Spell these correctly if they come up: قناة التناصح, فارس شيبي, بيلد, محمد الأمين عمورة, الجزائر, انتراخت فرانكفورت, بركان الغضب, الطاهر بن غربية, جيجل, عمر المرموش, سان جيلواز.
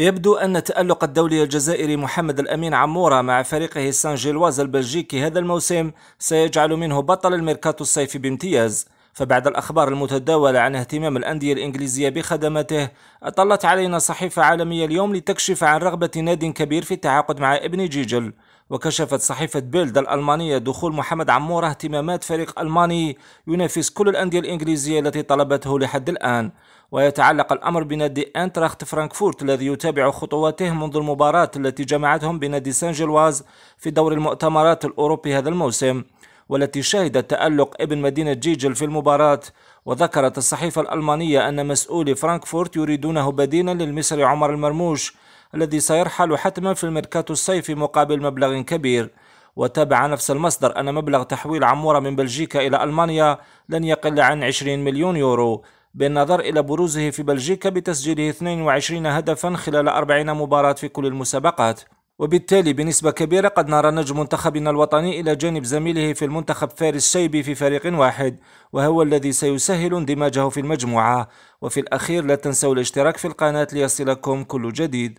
يبدو أن التألق الدولي الجزائري محمد الأمين عمورة مع فريقه سان جيلواز البلجيكي هذا الموسم سيجعل منه بطل الميركاتو الصيفي بامتياز، فبعد الأخبار المتداولة عن اهتمام الأندية الإنجليزية بخدماته أطلت علينا صحيفة عالمية اليوم لتكشف عن رغبة ناد كبير في التعاقد مع ابن جيجل. وكشفت صحيفة بيلد الألمانية دخول محمد عمورة اهتمامات فريق ألماني ينافس كل الأندية الإنجليزية التي طلبته لحد الآن، ويتعلق الأمر بنادي انتراخت فرانكفورت الذي يتابع خطواته منذ المباراة التي جمعتهم بنادي سان جيلواز في دور المؤتمرات الأوروبي هذا الموسم، والتي شهدت تألق ابن مدينة جيجل في المباراة. وذكرت الصحيفة الألمانية أن مسؤولي فرانكفورت يريدونه بديلا للمصري عمر المرموش الذي سيرحل حتما في الميركاتو الصيفي مقابل مبلغ كبير. وتابع نفس المصدر أن مبلغ تحويل عمورة من بلجيكا إلى ألمانيا لن يقل عن 20 مليون يورو، بالنظر إلى بروزه في بلجيكا بتسجيله 22 هدفا خلال 40 مباراة في كل المسابقات. وبالتالي بنسبة كبيرة قد نرى نجم منتخبنا الوطني إلى جانب زميله في المنتخب فارس شيبي في فريق واحد، وهو الذي سيسهل اندماجه في المجموعة. وفي الأخير لا تنسوا الاشتراك في القناة ليصلكم كل جديد.